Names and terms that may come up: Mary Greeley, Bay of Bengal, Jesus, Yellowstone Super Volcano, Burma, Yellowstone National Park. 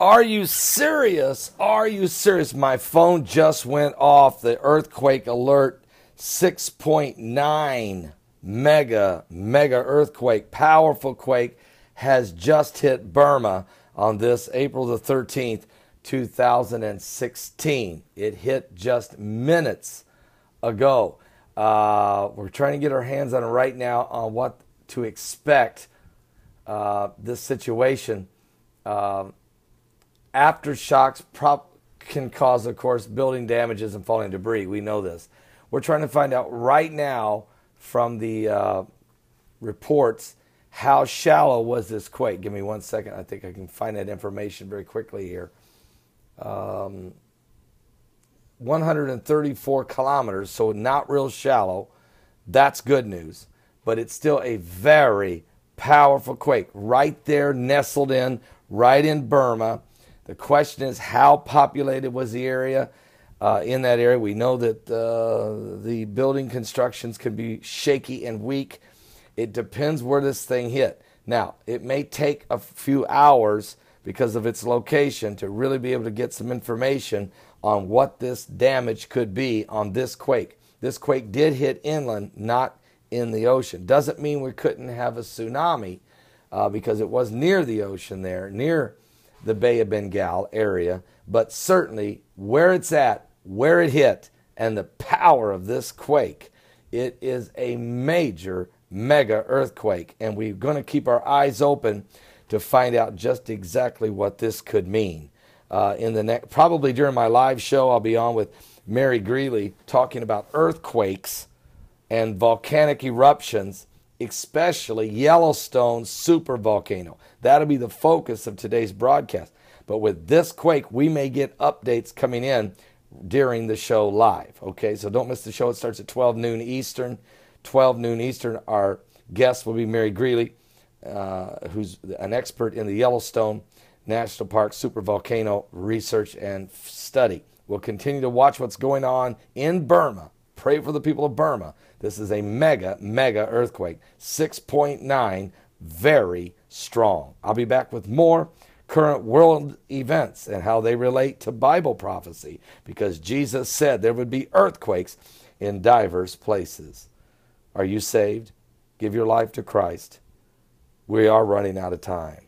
Are you serious? Are you serious? My phone just went off. The earthquake alert, 6.9 mega earthquake, powerful quake has just hit Burma on this April the 13th, 2016. It hit just minutes ago. We're trying to get our hands on it right now on what to expect this situation. Aftershocks can cause, of course, building damages and falling debris. We know this. We're trying to find out right now from the reports how shallow was this quake. Give me 1 second. I think I can find that information very quickly here. 134 kilometers, so not real shallow. That's good news. But it's still a very powerful quake right there nestled in, right in Burma. The question is, how populated was the area? In that area, we know that the building constructions can be shaky and weak. It depends where this thing hit. Now, it may take a few hours because of its location to really be able to get some information on what this damage could be on this quake. This quake did hit inland, not in the ocean. Doesn't mean we couldn't have a tsunami because it was near the ocean there, near the Bay of Bengal area, but certainly where it's at, where it hit, and the power of this quake, it is a major, mega earthquake, and we're going to keep our eyes open to find out just exactly what this could mean. In the next, probably during my live show, I'll be on with Mary Greeley talking about earthquakes and volcanic eruptions, especially Yellowstone Super Volcano. That'll be the focus of today's broadcast. But with this quake, we may get updates coming in during the show live. Okay, so don't miss the show. It starts at 12 noon Eastern. 12 noon Eastern, our guest will be Mary Greeley, who's an expert in the Yellowstone National Park Super Volcano research and study. We'll continue to watch what's going on in Burma. Pray for the people of Burma. This is a mega earthquake. 6.9, very strong. I'll be back with more current world events and how they relate to Bible prophecy, because Jesus said there would be earthquakes in diverse places. Are you saved? Give your life to Christ. We are running out of time.